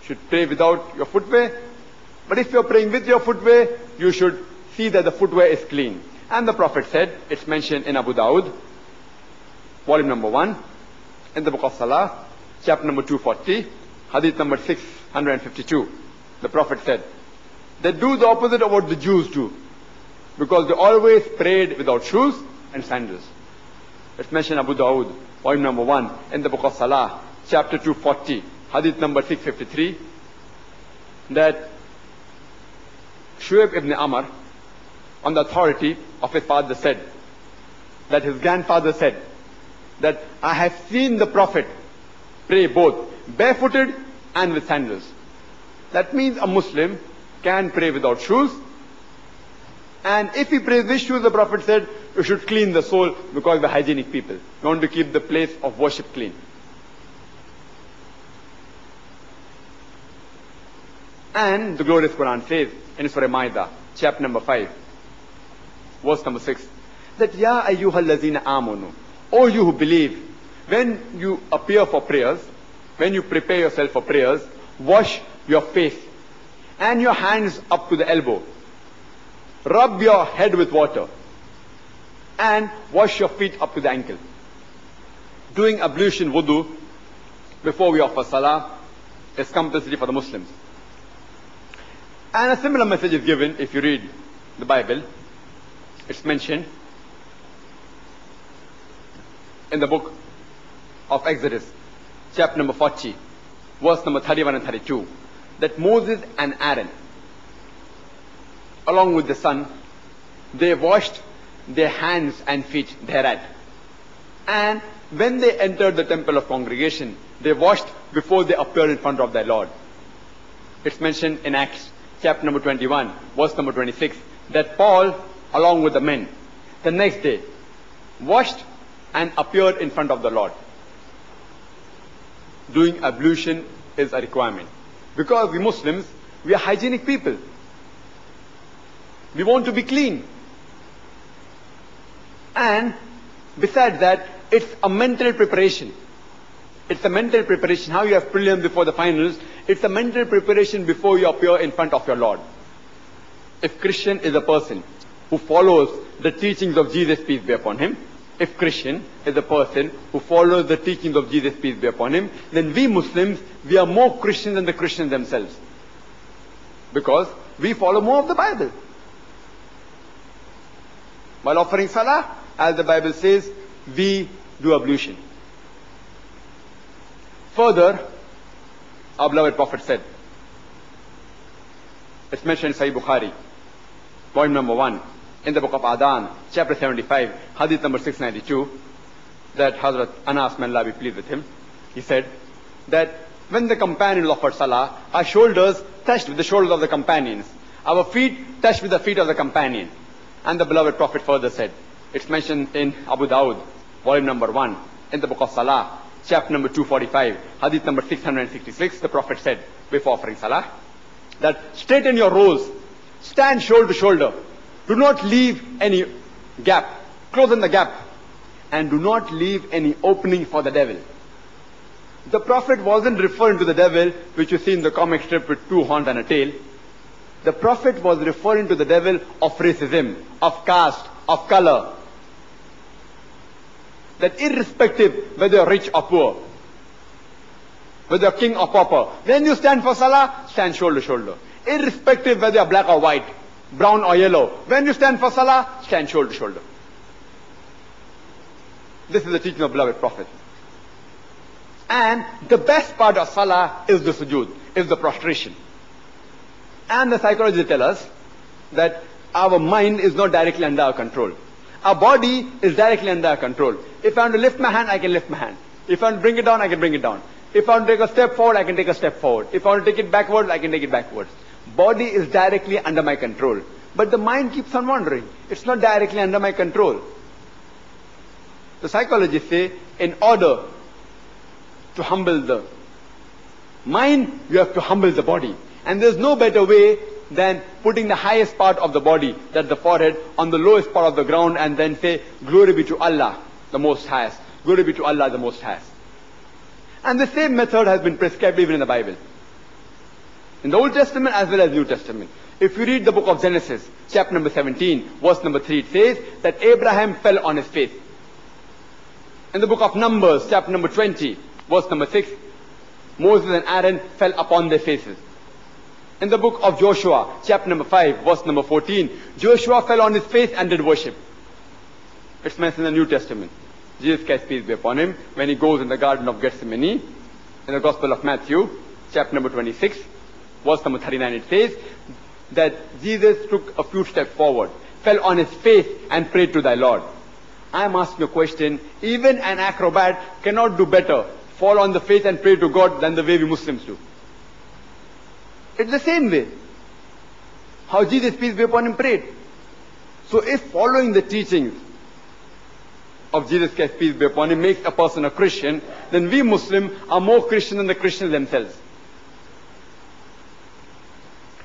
You should pray without your footwear, but if you're praying with your footwear, you should see that the footwear is clean. And the Prophet said, it's mentioned in Abu Dawud, volume number 1, in the book of Salah, chapter number 240, hadith number 652. The Prophet said, they do the opposite of what the Jews do, because they always prayed without shoes and sandals. It's mentioned in Abu Dawud, volume number 1, in the book of Salah, chapter 240, hadith number 653, that Shu'aib ibn Amr, on the authority of his father, said that his grandfather said that, "I have seen the Prophet pray both barefooted and with sandals." That means a Muslim can pray without shoes, and if he prays with shoes, the Prophet said, you should clean the soul, because we're hygienic people. We want to keep the place of worship clean. And the glorious Quran says in Surah Maida, chapter number 5, verse number 6, that, "Ya ayyuhal lazina amanu," O you who believe, when you appear for prayers, when you prepare yourself for prayers, wash your face and your hands up to the elbow. Rub your head with water and wash your feet up to the ankle. Doing ablution wudu before we offer salah is compulsory for the Muslims. And a similar message is given if you read the Bible. It's mentioned in the book of Exodus, chapter number 40, verse number 31 and 32, that Moses and Aaron, along with the son, they washed their hands and feet thereat. And when they entered the temple of congregation, they washed before they appeared in front of their Lord. It's mentioned in Acts, chapter number 21, verse number 26, that Paul, along with the men, the next day, washed and appeared in front of the Lord. Doing ablution is a requirement. Because we Muslims, we are hygienic people. We want to be clean. And besides that, it's a mental preparation. It's a mental preparation, how you have prelims before the finals. It's a mental preparation before you appear in front of your Lord. If Christian is a person who follows the teachings of Jesus, peace be upon him, if Christian is a person who follows the teachings of Jesus, peace be upon him, then we Muslims, we are more Christian than the Christians themselves. Because we follow more of the Bible. While offering salah, as the Bible says, we do ablution. Further, our beloved Prophet said, it's mentioned in Sahih Bukhari, volume number 1, in the book of Adhan, chapter 75, hadith number 692, that Hazrat Anas, may Allah be pleased with him, he said that when the companions offered salah, our shoulders touched with the shoulders of the companions, our feet touched with the feet of the companion. And the beloved Prophet further said, it's mentioned in Abu Dawud, volume number 1, in the book of Salah, chapter number 245, hadith number 666, the Prophet said, before offering salah, that straighten your rows, stand shoulder to shoulder, do not leave any gap, close in the gap, and do not leave any opening for the devil. The Prophet wasn't referring to the devil, which you see in the comic strip with two horns and a tail. The Prophet was referring to the devil of racism, of caste, of color. That irrespective whether you're rich or poor, whether you're king or pauper, when you stand for salah, stand shoulder to shoulder. Irrespective whether you're black or white, brown or yellow, when you stand for salah, stand shoulder to shoulder. This is the teaching of beloved Prophet. And the best part of salah is the sujood, is the prostration. And the psychology tells us that our mind is not directly under our control. Our body is directly under our control. If I want to lift my hand, I can lift my hand. If I want to bring it down, I can bring it down. If I want to take a step forward, I can take a step forward. If I want to take it backwards, I can take it backwards. Body is directly under my control. But the mind keeps on wandering. It's not directly under my control. The psychologists say, in order to humble the mind, you have to humble the body. And there's no better way than putting the highest part of the body, that's the forehead, on the lowest part of the ground and then say, glory be to Allah, the Most Highest. Glory be to Allah, the Most Highest. And the same method has been prescribed even in the Bible. In the Old Testament as well as New Testament. If you read the book of Genesis, chapter number 17, verse number 3, it says that Abraham fell on his face. In the book of Numbers, chapter number 20, verse number 6, Moses and Aaron fell upon their faces. In the book of Joshua, chapter number 5, verse number 14, Joshua fell on his face and did worship. It's mentioned in the New Testament. Jesus Christ, peace be upon him, when he goes in the Garden of Gethsemane, in the Gospel of Matthew, chapter number 26, verse number 39, it says that Jesus took a few steps forward, fell on his face and prayed to thy Lord. I'm asking a question, even an acrobat cannot do better, fall on the face and pray to God than the way we Muslims do. It's the same way how Jesus, peace be upon him, prayed. So if following the teachings of Jesus Christ, peace be upon him, makes a person a Christian, then we Muslims are more Christian than the Christians themselves.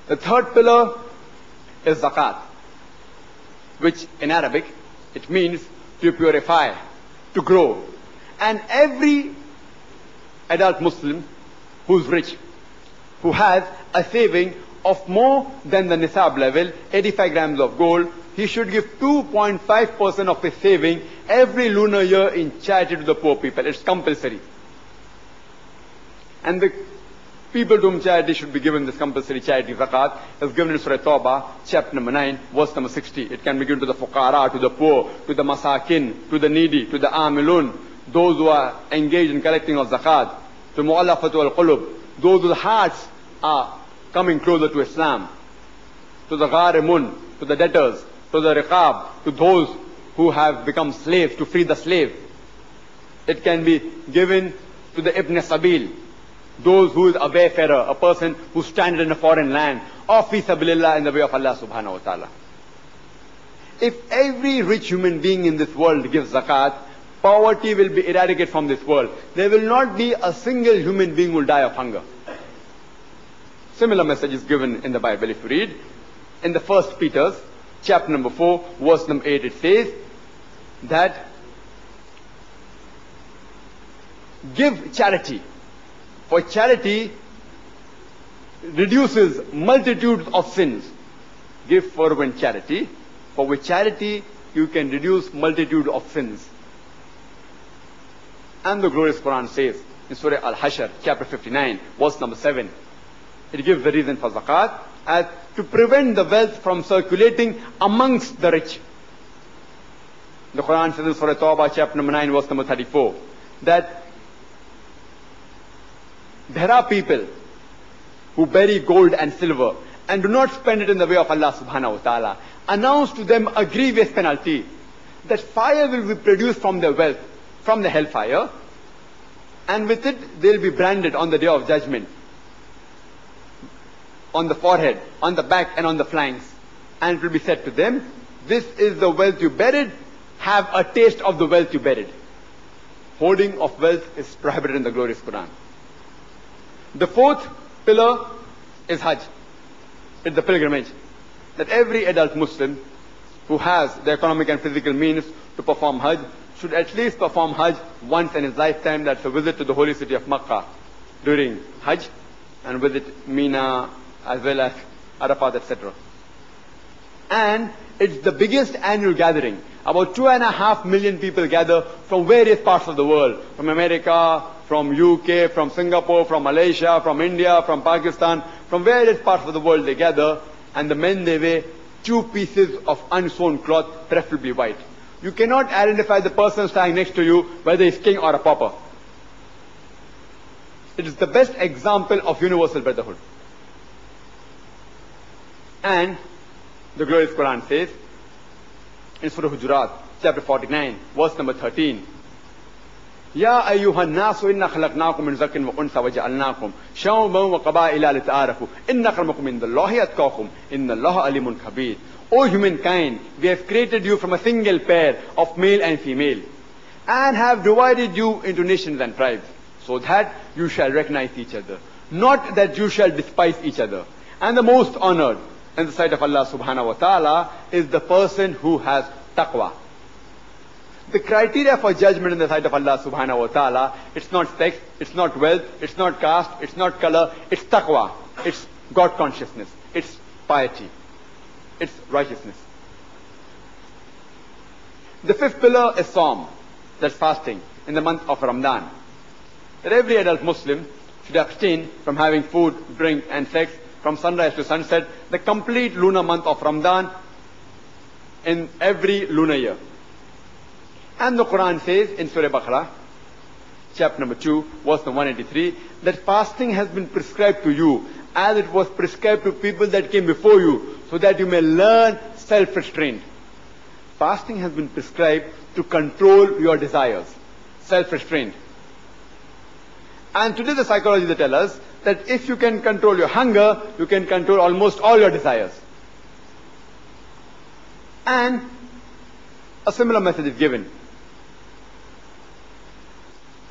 The third pillar is zakat, which in Arabic, it means to purify, to grow. And every adult Muslim who's rich, who has a saving of more than the nisab level, 85 grams of gold, he should give 2.5% of his saving every lunar year in charity to the poor people. It's compulsory. And the people to whom charity should be given, this compulsory charity zakat, is given in Surah Tawbah, chapter number 9, verse number 60. It can be given to the fuqara, to the poor, to the masakin, to the needy, to the amilun, those who are engaged in collecting of zakat, to mu'allafatu al-qulub, those whose hearts are coming closer to Islam, to the gharimun, to the debtors, to the riqab, to those who have become slaves, to free the slave. It can be given to the ibn sabil, those who is a wayfarer, a person who stands in a foreign land, or fi sabilillah, in the way of Allah subhanahu wa ta'ala. If every rich human being in this world gives zakat, poverty will be eradicated from this world. There will not be a single human being who will die of hunger. Similar message is given in the Bible if you read. In the 1st Peter, chapter number 4, verse number 8, it says that give charity, for charity reduces multitudes of sins. Give fervent charity, for with charity you can reduce multitude of sins. And the glorious Qur'an says in Surah Al-Hashr, chapter 59, verse number 7, it gives the reason for zakat as to prevent the wealth from circulating amongst the rich. The Qur'an says in Surah Tawbah, chapter number 9, verse number 34, that there are people who bury gold and silver and do not spend it in the way of Allah subhanahu wa ta'ala. Announce to them a grievous penalty, that fire will be produced from their wealth, from the hellfire, and with it they'll be branded on the day of judgment, on the forehead, on the back and on the flanks, and it will be said to them, this is the wealth you buried, have a taste of the wealth you buried. Hoarding of wealth is prohibited in the glorious Quran. The fourth pillar is Hajj. It's the pilgrimage that every adult Muslim who has the economic and physical means to perform Hajj should at least perform Hajj once in his lifetime. That's a visit to the holy city of Makkah during Hajj, and visit Mina as well as Arafat, etc. And it's the biggest annual gathering. About 2.5 million people gather from various parts of the world, from America, from UK, from Singapore, from Malaysia, from India, from Pakistan, from various parts of the world they gather, and the men they wear 2 pieces of unsewn cloth, preferably white. You cannot identify the person standing next to you, whether he's king or a pauper. It is the best example of universal brotherhood. And the glorious Quran says, in Surah Hujurat, chapter 49, verse number 13, Ya ayyuhan nasu inna khalaqnakum min zakrin wa unsa wa ja'alnakum shauban wa qabaila lita'arafu inna akramakum indallahi atqakum innallaha alimun khabir. O humankind, we have created you from a single pair of male and female, and have divided you into nations and tribes, so that you shall recognize each other, not that you shall despise each other. And the most honored in the sight of Allah subhanahu wa ta'ala is the person who has taqwa. The criteria for judgment in the sight of Allah subhanahu wa ta'ala, it's not sex, it's not wealth, it's not caste, it's not color, it's taqwa. It's God consciousness, it's piety, it's righteousness. The fifth pillar is Saum, that's fasting in the month of Ramadan. That every adult Muslim should abstain from having food, drink and sex from sunrise to sunset, the complete lunar month of Ramadan in every lunar year. And the Quran says in Surah Baqarah, chapter number 2, verse number 183, that fasting has been prescribed to you as it was prescribed to people that came before you, so that you may learn self-restraint. Fasting has been prescribed to control your desires, self-restraint. And today the psychology, they tell us that if you can control your hunger, you can control almost all your desires. And a similar message is given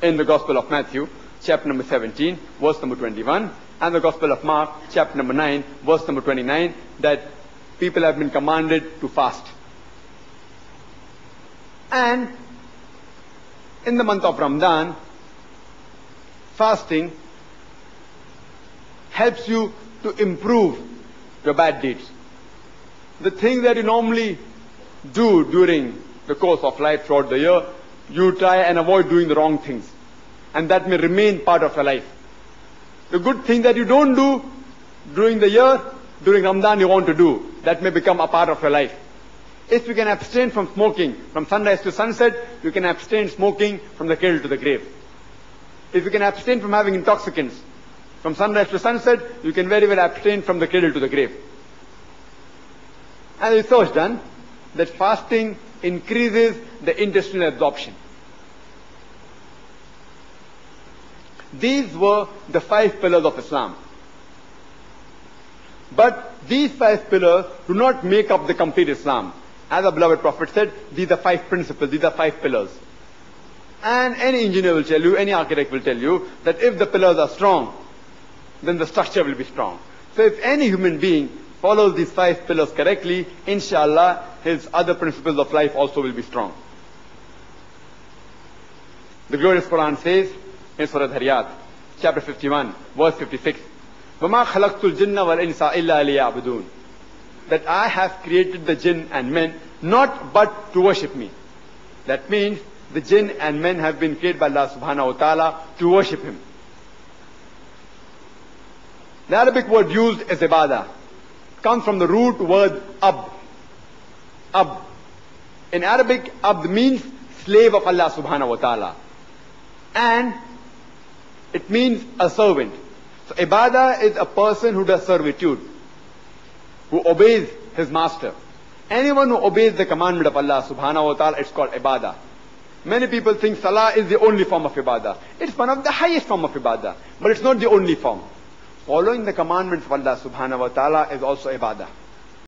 in the Gospel of Matthew, chapter number 17, verse number 21, and the Gospel of Mark, chapter number 9, verse number 29, that people have been commanded to fast. And in the month of Ramadan, fasting helps you to improve your bad deeds. The things that you normally do during the course of life throughout the year, you try and avoid doing the wrong things, and that may remain part of your life. The good thing that you don't do during the year, during Ramadan you want to do, that may become a part of your life. If you can abstain from smoking from sunrise to sunset, you can abstain smoking from the cradle to the grave. If you can abstain from having intoxicants from sunrise to sunset, you can very well abstain from the cradle to the grave. And research done that fasting increases the intestinal absorption. These were the 5 pillars of Islam. But these 5 pillars do not make up the complete Islam. As our beloved Prophet said, these are 5 principles, these are 5 pillars. And any engineer will tell you, any architect will tell you, that if the pillars are strong, then the structure will be strong. So if any human being follows these 5 pillars correctly, inshallah, his other principles of life also will be strong. The glorious Quran says in Surah Dhariyat, chapter 51, verse 56, وَمَا خَلَقْتُ الْجِنَّ وَالْإِنسَ إِلَّا لِيَعْبُدُونَ, that I have created the jinn and men not but to worship me. That means the jinn and men have been created by Allah subhanahu wa ta'ala to worship him. The Arabic word used is ibadah. It comes from the root word abd. Abd. In Arabic, abd means slave of Allah subhanahu wa ta'ala. And it means a servant. So ibadah is a person who does servitude. who obeys his master. Anyone who obeys the commandment of Allah subhanahu wa ta'ala, it's called ibadah. Many people think salah is the only form of ibadah. It's one of the highest form of ibadah, but it's not the only form. Following the commandments of Allah subhanahu wa ta'ala is also ibadah.